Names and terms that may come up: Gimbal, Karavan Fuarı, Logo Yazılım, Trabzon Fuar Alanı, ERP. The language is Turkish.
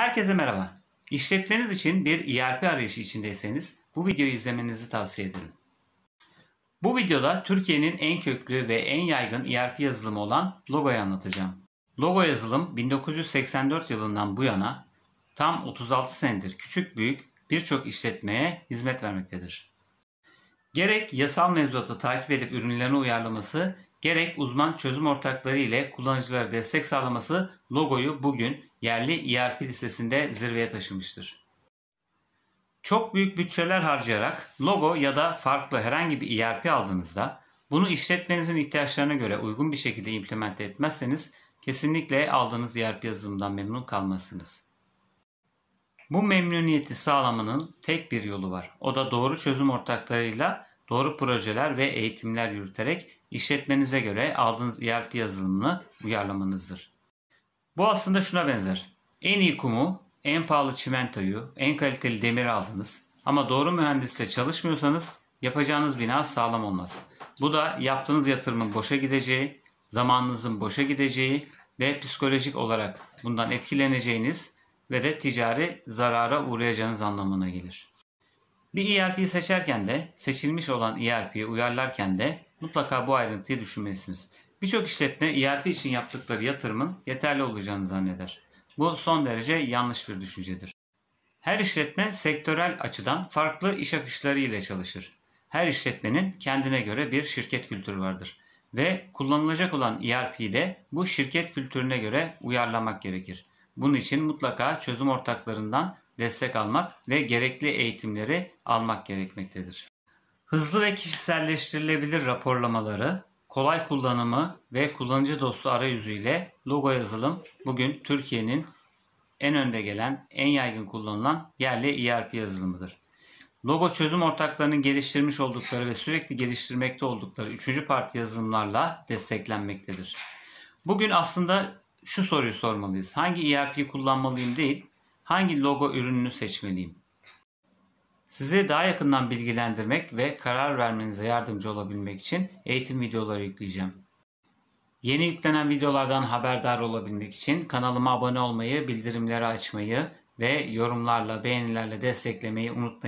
Herkese merhaba. İşletmeniz için bir ERP arayışı içindeyseniz bu videoyu izlemenizi tavsiye ederim. Bu videoda Türkiye'nin en köklü ve en yaygın ERP yazılımı olan Logo'yu anlatacağım. Logo yazılım 1984 yılından bu yana tam 36 senedir küçük büyük birçok işletmeye hizmet vermektedir. Gerek yasal mevzuatı takip edip ürünlerini uyarlaması, gerek uzman çözüm ortakları ile kullanıcılara destek sağlaması Logo'yu bugün yerli ERP listesinde zirveye taşımıştır. Çok büyük bütçeler harcayarak Logo ya da farklı herhangi bir ERP aldığınızda bunu işletmenizin ihtiyaçlarına göre uygun bir şekilde implemente etmezseniz kesinlikle aldığınız ERP yazılımından memnun kalmazsınız. Bu memnuniyeti sağlamanın tek bir yolu var. O da doğru çözüm ortaklarıyla doğru projeler ve eğitimler yürüterek işletmenize göre aldığınız ERP yazılımını uyarlamanızdır. Bu aslında şuna benzer. En iyi kumu, en pahalı çimentoyu, en kaliteli demiri aldınız ama doğru mühendisle çalışmıyorsanız yapacağınız bina sağlam olmaz. Bu da yaptığınız yatırımın boşa gideceği, zamanınızın boşa gideceği ve psikolojik olarak bundan etkileneceğiniz ve de ticari zarara uğrayacağınız anlamına gelir. Bir ERP'yi seçerken de, seçilmiş olan ERP'yi uyarlarken de mutlaka bu ayrıntıyı düşünmelisiniz. Birçok işletme ERP için yaptıkları yatırımın yeterli olacağını zanneder. Bu son derece yanlış bir düşüncedir. Her işletme sektörel açıdan farklı iş akışları ile çalışır. Her işletmenin kendine göre bir şirket kültürü vardır ve kullanılacak olan ERP'yi de bu şirket kültürüne göre uyarlamak gerekir. Bunun için mutlaka çözüm ortaklarından destek almak ve gerekli eğitimleri almak gerekmektedir. Hızlı ve kişiselleştirilebilir raporlamaları, kolay kullanımı ve kullanıcı dostu arayüzüyle Logo yazılım bugün Türkiye'nin en önde gelen, en yaygın kullanılan yerli ERP yazılımıdır. Logo çözüm ortaklarının geliştirmiş oldukları ve sürekli geliştirmekte oldukları üçüncü parti yazılımlarla desteklenmektedir. Bugün aslında şu soruyu sormalıyız. Hangi ERP'yi kullanmalıyım değil, hangi Logo ürününü seçmeliyim? Sizi daha yakından bilgilendirmek ve karar vermenize yardımcı olabilmek için eğitim videoları yükleyeceğim. Yeni yüklenen videolardan haberdar olabilmek için kanalıma abone olmayı, bildirimleri açmayı ve yorumlarla, beğenilerle desteklemeyi unutmayın.